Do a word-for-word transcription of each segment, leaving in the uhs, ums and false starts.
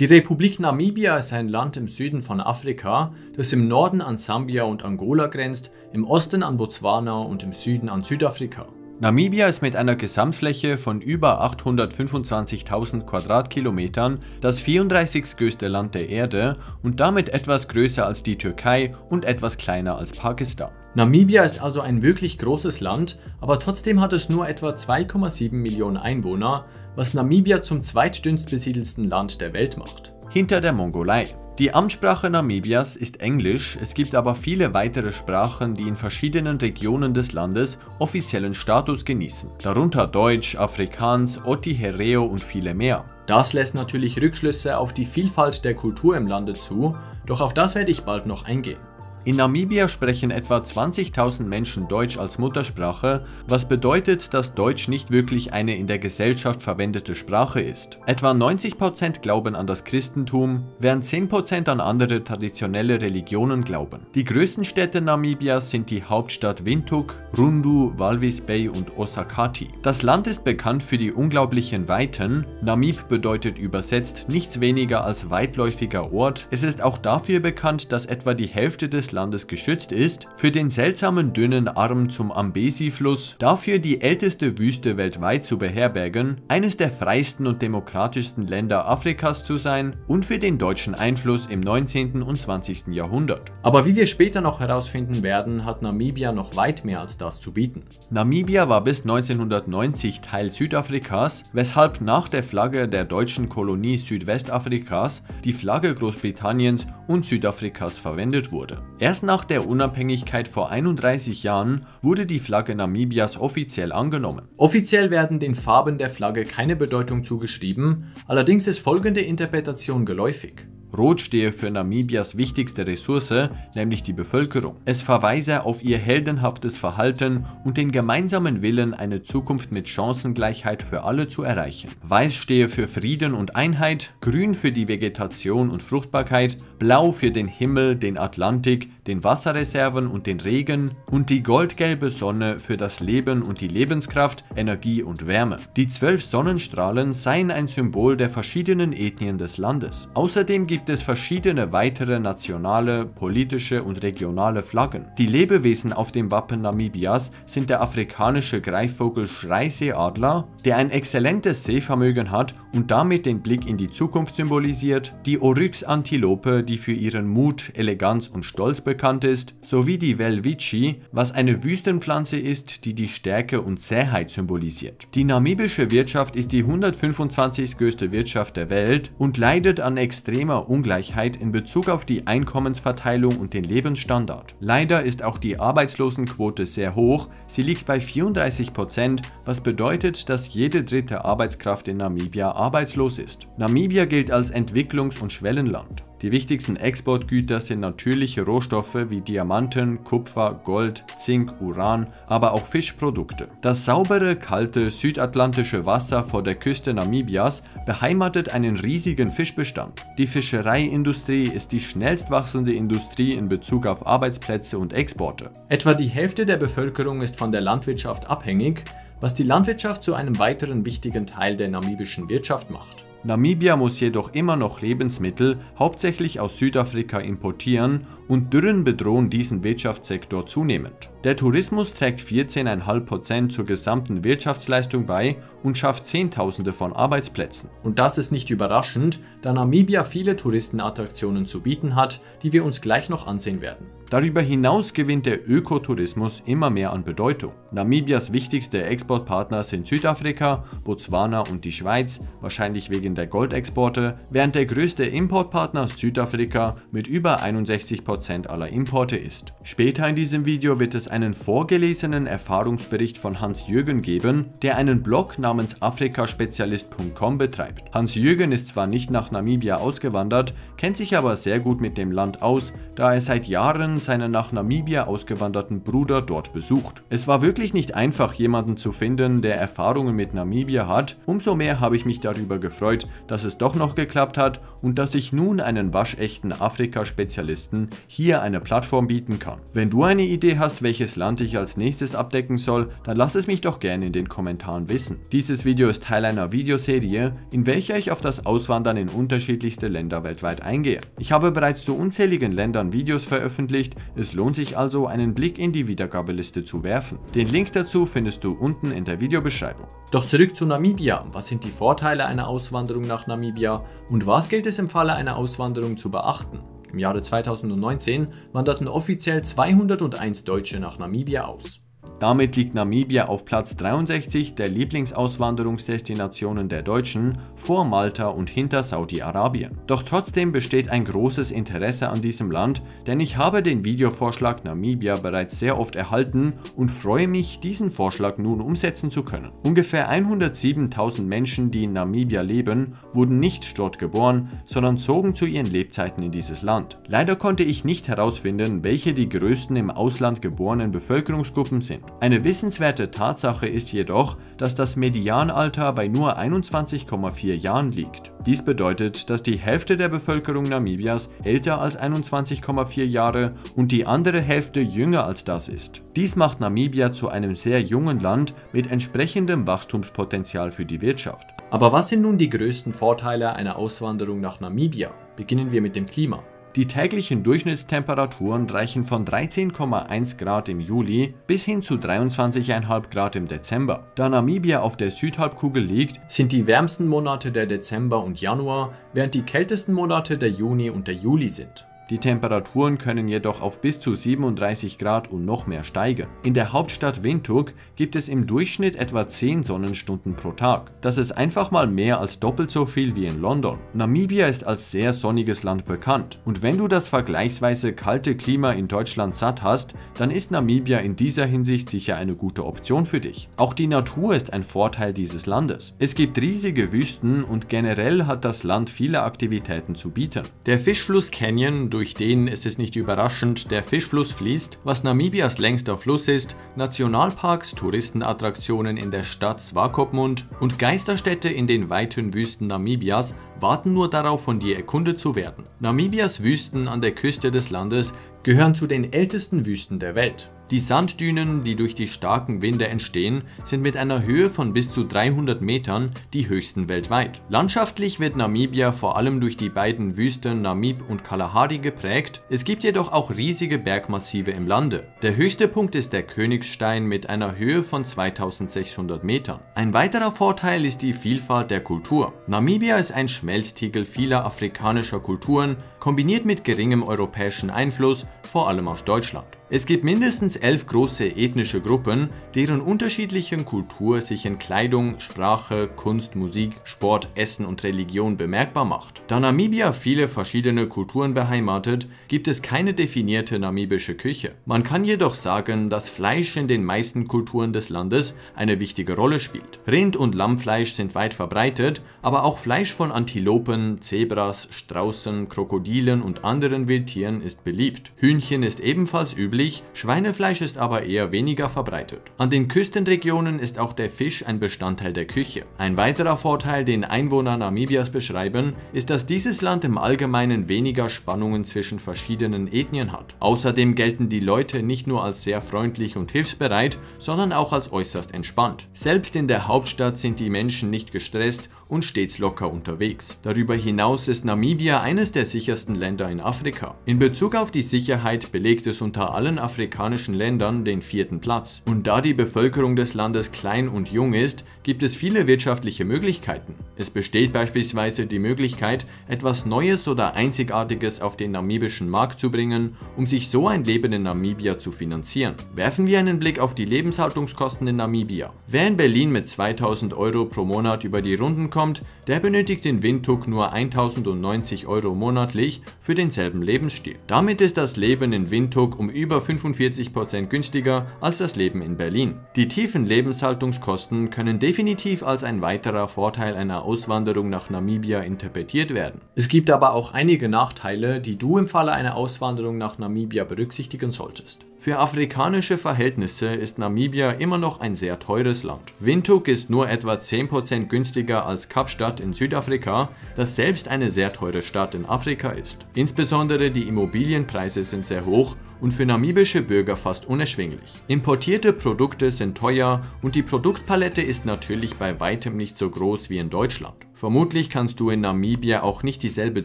Die Republik Namibia ist ein Land im Süden von Afrika, das im Norden an Sambia und Angola grenzt, im Osten an Botswana und im Süden an Südafrika. Namibia ist mit einer Gesamtfläche von über achthundertfünfundzwanzigtausend Quadratkilometern das vierunddreißigstgrößte Land der Erde und damit etwas größer als die Türkei und etwas kleiner als Pakistan. Namibia ist also ein wirklich großes Land, aber trotzdem hat es nur etwa zwei Komma sieben Millionen Einwohner, was Namibia zum zweitdünnst besiedelsten Land der Welt macht. Hinter der Mongolei. Die Amtssprache Namibias ist Englisch, es gibt aber viele weitere Sprachen, die in verschiedenen Regionen des Landes offiziellen Status genießen, darunter Deutsch, Afrikaans, Otihereo und viele mehr. Das lässt natürlich Rückschlüsse auf die Vielfalt der Kultur im Lande zu, doch auf das werde ich bald noch eingehen. In Namibia sprechen etwa zwanzigtausend Menschen Deutsch als Muttersprache, was bedeutet, dass Deutsch nicht wirklich eine in der Gesellschaft verwendete Sprache ist. Etwa neunzig Prozent glauben an das Christentum, während zehn Prozent an andere traditionelle Religionen glauben. Die größten Städte Namibias sind die Hauptstadt Windhoek, Rundu, Walvis Bay und Osakati. Das Land ist bekannt für die unglaublichen Weiten. Namib bedeutet übersetzt nichts weniger als weitläufiger Ort. Es ist auch dafür bekannt, dass etwa die Hälfte des Landes geschützt ist, für den seltsamen dünnen Arm zum Ambesi-Fluss, dafür die älteste Wüste weltweit zu beherbergen, eines der freisten und demokratischsten Länder Afrikas zu sein und für den deutschen Einfluss im neunzehnten und zwanzigsten Jahrhundert. Aber wie wir später noch herausfinden werden, hat Namibia noch weit mehr als das zu bieten. Namibia war bis neunzehnhundertneunzig Teil Südafrikas, weshalb nach der Flagge der deutschen Kolonie Südwestafrikas die Flagge Großbritanniens und Südafrikas verwendet wurde. Erst nach der Unabhängigkeit vor einunddreißig Jahren wurde die Flagge Namibias offiziell angenommen. Offiziell werden den Farben der Flagge keine Bedeutung zugeschrieben, allerdings ist folgende Interpretation geläufig. Rot stehe für Namibias wichtigste Ressource, nämlich die Bevölkerung. Es verweise auf ihr heldenhaftes Verhalten und den gemeinsamen Willen, eine Zukunft mit Chancengleichheit für alle zu erreichen. Weiß stehe für Frieden und Einheit, Grün für die Vegetation und Fruchtbarkeit, Blau für den Himmel, den Atlantik, den Wasserreserven und den Regen und die goldgelbe Sonne für das Leben und die Lebenskraft, Energie und Wärme. Die zwölf Sonnenstrahlen seien ein Symbol der verschiedenen Ethnien des Landes. Außerdem gibt es verschiedene weitere nationale, politische und regionale Flaggen. Die Lebewesen auf dem Wappen Namibias sind der afrikanische Greifvogel Schreiseeadler, der ein exzellentes Sehvermögen hat und damit den Blick in die Zukunft symbolisiert, die Oryx-Antilope, die für ihren Mut, Eleganz und Stolz bekannt ist, sowie die Welwitschia, was eine Wüstenpflanze ist, die die Stärke und Zähheit symbolisiert. Die namibische Wirtschaft ist die hundertfünfundzwanzigste größte Wirtschaft der Welt und leidet an extremer Ungleichheit in Bezug auf die Einkommensverteilung und den Lebensstandard. Leider ist auch die Arbeitslosenquote sehr hoch, sie liegt bei vierunddreißig Prozent, was bedeutet, dass jede dritte Arbeitskraft in Namibia arbeitslos ist. Namibia gilt als Entwicklungs- und Schwellenland. Die wichtigsten Exportgüter sind natürliche Rohstoffe wie Diamanten, Kupfer, Gold, Zink, Uran, aber auch Fischprodukte. Das saubere, kalte, südatlantische Wasser vor der Küste Namibias beheimatet einen riesigen Fischbestand. Die Fischereiindustrie ist die schnellst wachsende Industrie in Bezug auf Arbeitsplätze und Exporte. Etwa die Hälfte der Bevölkerung ist von der Landwirtschaft abhängig, was die Landwirtschaft zu einem weiteren wichtigen Teil der namibischen Wirtschaft macht. Namibia muss jedoch immer noch Lebensmittel, hauptsächlich aus Südafrika, importieren und Dürren bedrohen diesen Wirtschaftssektor zunehmend. Der Tourismus trägt vierzehn Komma fünf Prozent zur gesamten Wirtschaftsleistung bei und schafft Zehntausende von Arbeitsplätzen. Und das ist nicht überraschend, da Namibia viele Touristenattraktionen zu bieten hat, die wir uns gleich noch ansehen werden. Darüber hinaus gewinnt der Ökotourismus immer mehr an Bedeutung. Namibias wichtigste Exportpartner sind Südafrika, Botswana und die Schweiz, wahrscheinlich wegen der Goldexporte, während der größte Importpartner Südafrika mit über einundsechzig Prozent aller Importe ist. Später in diesem Video wird es einen vorgelesenen Erfahrungsbericht von Hans Jürgen geben, der einen Blog namens afrikaspezialist punkt com betreibt. Hans Jürgen ist zwar nicht nach Namibia ausgewandert, kennt sich aber sehr gut mit dem Land aus, da er seit Jahren seinen nach Namibia ausgewanderten Bruder dort besucht. Es war wirklich nicht einfach, jemanden zu finden, der Erfahrungen mit Namibia hat. Umso mehr habe ich mich darüber gefreut, dass es doch noch geklappt hat und dass ich nun einen waschechten Afrika-Spezialisten hier eine Plattform bieten kann. Wenn du eine Idee hast, welches Land ich als nächstes abdecken soll, dann lass es mich doch gerne in den Kommentaren wissen. Dieses Video ist Teil einer Videoserie, in welcher ich auf das Auswandern in unterschiedlichste Länder weltweit eingehe. Ich habe bereits zu unzähligen Ländern Videos veröffentlicht, es lohnt sich also, einen Blick in die Wiedergabeliste zu werfen. Den Link dazu findest du unten in der Videobeschreibung. Doch zurück zu Namibia. Was sind die Vorteile einer Auswanderung nach Namibia und was gilt es im Falle einer Auswanderung zu beachten? Im Jahre zweitausendneunzehn wanderten offiziell zweihunderteins Deutsche nach Namibia aus. Damit liegt Namibia auf Platz dreiundsechzig der Lieblingsauswanderungsdestinationen der Deutschen, vor Malta und hinter Saudi-Arabien. Doch trotzdem besteht ein großes Interesse an diesem Land, denn ich habe den Videovorschlag Namibia bereits sehr oft erhalten und freue mich, diesen Vorschlag nun umsetzen zu können. Ungefähr hundertsiebentausend Menschen, die in Namibia leben, wurden nicht dort geboren, sondern zogen zu ihren Lebzeiten in dieses Land. Leider konnte ich nicht herausfinden, welche die größten im Ausland geborenen Bevölkerungsgruppen sind. Eine wissenswerte Tatsache ist jedoch, dass das Medianalter bei nur einundzwanzig Komma vier Jahren liegt. Dies bedeutet, dass die Hälfte der Bevölkerung Namibias älter als einundzwanzig Komma vier Jahre und die andere Hälfte jünger als das ist. Dies macht Namibia zu einem sehr jungen Land mit entsprechendem Wachstumspotenzial für die Wirtschaft. Aber was sind nun die größten Vorteile einer Auswanderung nach Namibia? Beginnen wir mit dem Klima. Die täglichen Durchschnittstemperaturen reichen von dreizehn Komma eins Grad im Juli bis hin zu dreiundzwanzig Komma fünf Grad im Dezember. Da Namibia auf der Südhalbkugel liegt, sind die wärmsten Monate der Dezember und Januar, während die kältesten Monate der Juni und der Juli sind. Die Temperaturen können jedoch auf bis zu siebenunddreißig Grad und noch mehr steigen. In der Hauptstadt Windhoek gibt es im Durchschnitt etwa zehn Sonnenstunden pro Tag. Das ist einfach mal mehr als doppelt so viel wie in London. Namibia ist als sehr sonniges Land bekannt. Und wenn du das vergleichsweise kalte Klima in Deutschland satt hast, dann ist Namibia in dieser Hinsicht sicher eine gute Option für dich. Auch die Natur ist ein Vorteil dieses Landes. Es gibt riesige Wüsten und generell hat das Land viele Aktivitäten zu bieten. Der Fischfluss Canyon, durch den, es ist nicht überraschend, der Fischfluss fließt, was Namibias längster Fluss ist, Nationalparks, Touristenattraktionen in der Stadt Swakopmund und Geisterstädte in den weiten Wüsten Namibias warten nur darauf, von dir erkundet zu werden. Namibias Wüsten an der Küste des Landes gehören zu den ältesten Wüsten der Welt. Die Sanddünen, die durch die starken Winde entstehen, sind mit einer Höhe von bis zu dreihundert Metern die höchsten weltweit. Landschaftlich wird Namibia vor allem durch die beiden Wüsten Namib und Kalahari geprägt, es gibt jedoch auch riesige Bergmassive im Lande. Der höchste Punkt ist der Königstein mit einer Höhe von zweitausendsechshundert Metern. Ein weiterer Vorteil ist die Vielfalt der Kultur. Namibia ist ein Schmelztiegel vieler afrikanischer Kulturen, kombiniert mit geringem europäischen Einfluss, vor allem aus Deutschland. Es gibt mindestens elf große ethnische Gruppen, deren unterschiedlichen Kultur sich in Kleidung, Sprache, Kunst, Musik, Sport, Essen und Religion bemerkbar macht. Da Namibia viele verschiedene Kulturen beheimatet, gibt es keine definierte namibische Küche. Man kann jedoch sagen, dass Fleisch in den meisten Kulturen des Landes eine wichtige Rolle spielt. Rind- und Lammfleisch sind weit verbreitet, aber auch Fleisch von Antilopen, Zebras, Straußen, Krokodilen und anderen Wildtieren ist beliebt. Hühnchen ist ebenfalls üblich, Schweinefleisch ist aber eher weniger verbreitet. An den Küstenregionen ist auch der Fisch ein Bestandteil der Küche. Ein weiterer Vorteil, den Einwohner Namibias beschreiben, ist, dass dieses Land im Allgemeinen weniger Spannungen zwischen verschiedenen Ethnien hat. Außerdem gelten die Leute nicht nur als sehr freundlich und hilfsbereit, sondern auch als äußerst entspannt. Selbst in der Hauptstadt sind die Menschen nicht gestresst und stets locker unterwegs. Darüber hinaus ist Namibia eines der sichersten Länder in Afrika. In Bezug auf die Sicherheit belegt es unter allen afrikanischen Ländern den vierten Platz. Und da die Bevölkerung des Landes klein und jung ist, gibt es viele wirtschaftliche Möglichkeiten. Es besteht beispielsweise die Möglichkeit, etwas Neues oder Einzigartiges auf den namibischen Markt zu bringen, um sich so ein Leben in Namibia zu finanzieren. Werfen wir einen Blick auf die Lebenshaltungskosten in Namibia. Wer in Berlin mit zweitausend Euro pro Monat über die Runden kommt, kommt, der benötigt den Windtuck nur eintausendneunzig Euro monatlich für denselben Lebensstil. Damit ist das Leben in Windtuck um über fünfundvierzig Prozent günstiger als das Leben in Berlin. Die tiefen Lebenshaltungskosten können definitiv als ein weiterer Vorteil einer Auswanderung nach Namibia interpretiert werden. Es gibt aber auch einige Nachteile, die du im Falle einer Auswanderung nach Namibia berücksichtigen solltest. Für afrikanische Verhältnisse ist Namibia immer noch ein sehr teures Land. Windhoek ist nur etwa zehn Prozent günstiger als Kapstadt in Südafrika, das selbst eine sehr teure Stadt in Afrika ist. Insbesondere die Immobilienpreise sind sehr hoch und für namibische Bürger fast unerschwinglich. Importierte Produkte sind teuer und die Produktpalette ist natürlich bei weitem nicht so groß wie in Deutschland. Vermutlich kannst du in Namibia auch nicht dieselbe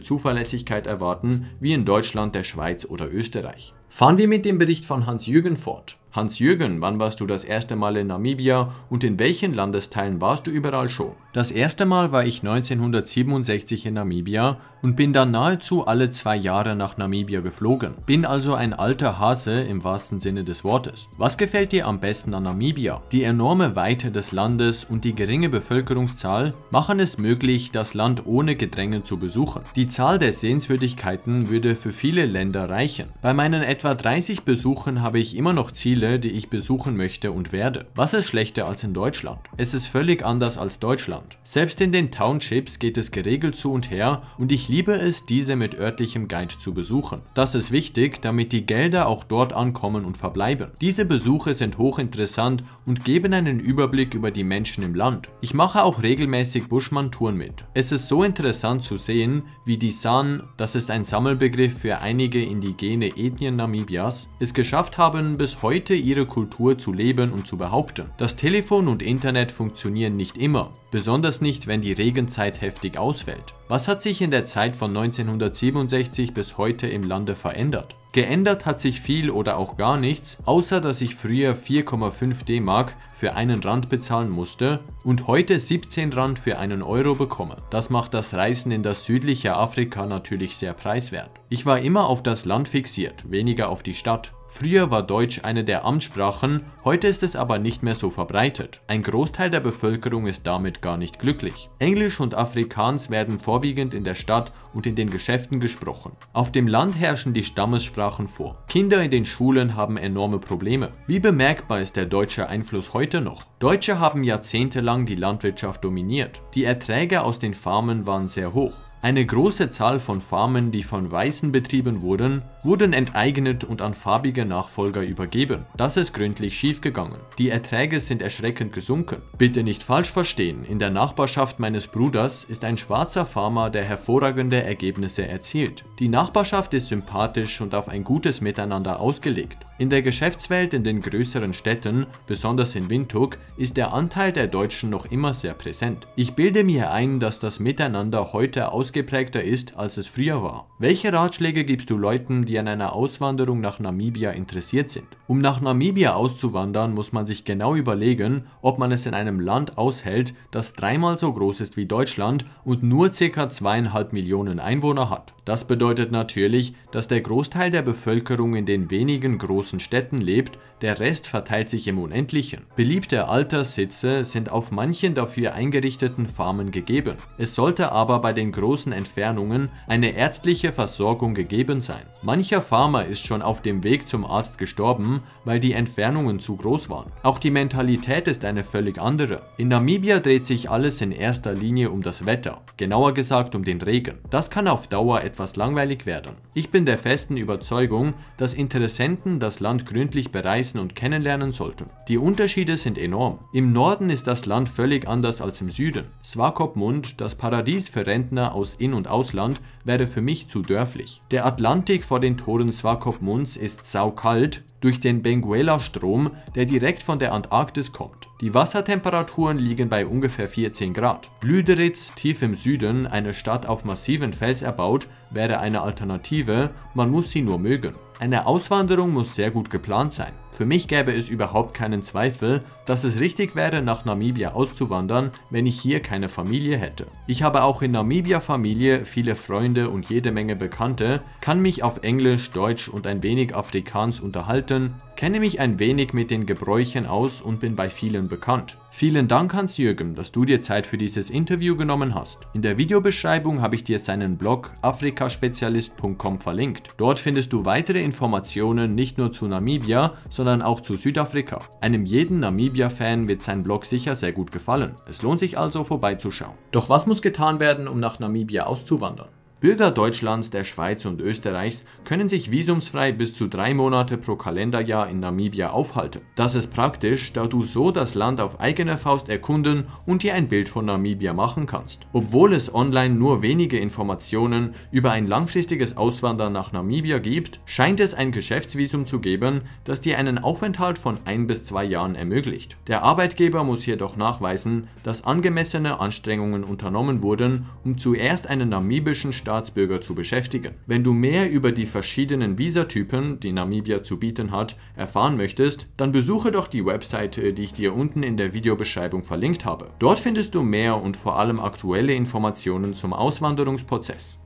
Zuverlässigkeit erwarten wie in Deutschland, der Schweiz oder Österreich. Fahren wir mit dem Bericht von Hans Jürgen fort. Hans Jürgen, wann warst du das erste Mal in Namibia und in welchen Landesteilen warst du überall schon? Das erste Mal war ich neunzehnhundertsiebenundsechzig in Namibia und bin dann nahezu alle zwei Jahre nach Namibia geflogen. Bin also ein alter Hase im wahrsten Sinne des Wortes. Was gefällt dir am besten an Namibia? Die enorme Weite des Landes und die geringe Bevölkerungszahl machen es möglich, das Land ohne Gedränge zu besuchen. Die Zahl der Sehenswürdigkeiten würde für viele Länder reichen. Bei meinen etwa dreißig Besuchen habe ich immer noch Ziele, die ich besuchen möchte und werde. Was ist schlechter als in Deutschland? Es ist völlig anders als Deutschland. Selbst in den Townships geht es geregelt zu und her und ich liebe es, diese mit örtlichem Guide zu besuchen. Das ist wichtig, damit die Gelder auch dort ankommen und verbleiben. Diese Besuche sind hochinteressant und geben einen Überblick über die Menschen im Land. Ich mache auch regelmäßig Buschmann-Touren mit. Es ist so interessant zu sehen, wie die San, das ist ein Sammelbegriff für einige indigene Ethnien Namibias, es geschafft haben, bis heute ihre Kultur zu leben und zu behaupten. Das Telefon und Internet funktionieren nicht immer, besonders nicht, wenn die Regenzeit heftig ausfällt. Was hat sich in der Zeit von neunzehnhundertsiebenundsechzig bis heute im Lande verändert? Geändert hat sich viel oder auch gar nichts, außer dass ich früher vier Komma fünf D-Mark für einen Rand bezahlen musste und heute siebzehn Rand für einen Euro bekomme. Das macht das Reisen in das südliche Afrika natürlich sehr preiswert. Ich war immer auf das Land fixiert, weniger auf die Stadt. Früher war Deutsch eine der Amtssprachen, heute ist es aber nicht mehr so verbreitet. Ein Großteil der Bevölkerung ist damit gar nicht glücklich. Englisch und Afrikaans werden vorwiegend in der Stadt und in den Geschäften gesprochen. Auf dem Land herrschen die Stammessprachen vor. Kinder in den Schulen haben enorme Probleme. Wie bemerkbar ist der deutsche Einfluss heute noch? Deutsche haben jahrzehntelang die Landwirtschaft dominiert. Die Erträge aus den Farmen waren sehr hoch. Eine große Zahl von Farmen, die von Weißen betrieben wurden, wurden enteignet und an farbige Nachfolger übergeben. Das ist gründlich schiefgegangen. Die Erträge sind erschreckend gesunken. Bitte nicht falsch verstehen, in der Nachbarschaft meines Bruders ist ein schwarzer Farmer, der hervorragende Ergebnisse erzielt. Die Nachbarschaft ist sympathisch und auf ein gutes Miteinander ausgelegt. In der Geschäftswelt in den größeren Städten, besonders in Windhoek, ist der Anteil der Deutschen noch immer sehr präsent. Ich bilde mir ein, dass das Miteinander heute aus ausgeprägter ist, als es früher war. Welche Ratschläge gibst du Leuten, die an einer Auswanderung nach Namibia interessiert sind? Um nach Namibia auszuwandern, muss man sich genau überlegen, ob man es in einem Land aushält, das dreimal so groß ist wie Deutschland und nur ca. zweieinhalb Millionen Einwohner hat. Das bedeutet natürlich, dass der Großteil der Bevölkerung in den wenigen großen Städten lebt, der Rest verteilt sich im Unendlichen. Beliebte Alterssitze sind auf manchen dafür eingerichteten Farmen gegeben. Es sollte aber bei den großen Entfernungen eine ärztliche Versorgung gegeben sein. Mancher Farmer ist schon auf dem Weg zum Arzt gestorben, weil die Entfernungen zu groß waren. Auch die Mentalität ist eine völlig andere. In Namibia dreht sich alles in erster Linie um das Wetter, genauer gesagt um den Regen. Das kann auf Dauer etwas langweilig werden. Ich bin der festen Überzeugung, dass Interessenten das Land gründlich bereisen und kennenlernen sollten. Die Unterschiede sind enorm. Im Norden ist das Land völlig anders als im Süden. Swakopmund, das Paradies für Rentner aus In- und Ausland, wäre für mich zu dörflich. Der Atlantik vor den Toren Swakopmunds ist saukalt durch den Benguela-Strom, der direkt von der Antarktis kommt. Die Wassertemperaturen liegen bei ungefähr vierzehn Grad. Lüderitz, tief im Süden, eine Stadt auf massiven Fels erbaut, wäre eine Alternative, man muss sie nur mögen. Eine Auswanderung muss sehr gut geplant sein. Für mich gäbe es überhaupt keinen Zweifel, dass es richtig wäre, nach Namibia auszuwandern, wenn ich hier keine Familie hätte. Ich habe auch in Namibia Familie, viele Freunde und jede Menge Bekannte, kann mich auf Englisch, Deutsch und ein wenig Afrikaans unterhalten, kenne mich ein wenig mit den Gebräuchen aus und bin bei vielen bekannt. Vielen Dank, Hans Jürgen, dass du dir Zeit für dieses Interview genommen hast. In der Videobeschreibung habe ich dir seinen Blog afrikaspezialist punkt com verlinkt. Dort findest du weitere Informationen nicht nur zu Namibia, sondern auch zu Südafrika. Einem jeden Namibia-Fan wird sein Blog sicher sehr gut gefallen. Es lohnt sich also, vorbeizuschauen. Doch was muss getan werden, um nach Namibia auszuwandern? Bürger Deutschlands, der Schweiz und Österreichs können sich visumsfrei bis zu drei Monate pro Kalenderjahr in Namibia aufhalten. Das ist praktisch, da du so das Land auf eigene Faust erkunden und dir ein Bild von Namibia machen kannst. Obwohl es online nur wenige Informationen über ein langfristiges Auswandern nach Namibia gibt, scheint es ein Geschäftsvisum zu geben, das dir einen Aufenthalt von ein bis zwei Jahren ermöglicht. Der Arbeitgeber muss jedoch nachweisen, dass angemessene Anstrengungen unternommen wurden, um zuerst einen namibischen Staat Staatsbürger zu beschäftigen. Wenn du mehr über die verschiedenen Visatypen, die Namibia zu bieten hat, erfahren möchtest, dann besuche doch die Webseite, die ich dir unten in der Videobeschreibung verlinkt habe. Dort findest du mehr und vor allem aktuelle Informationen zum Auswanderungsprozess.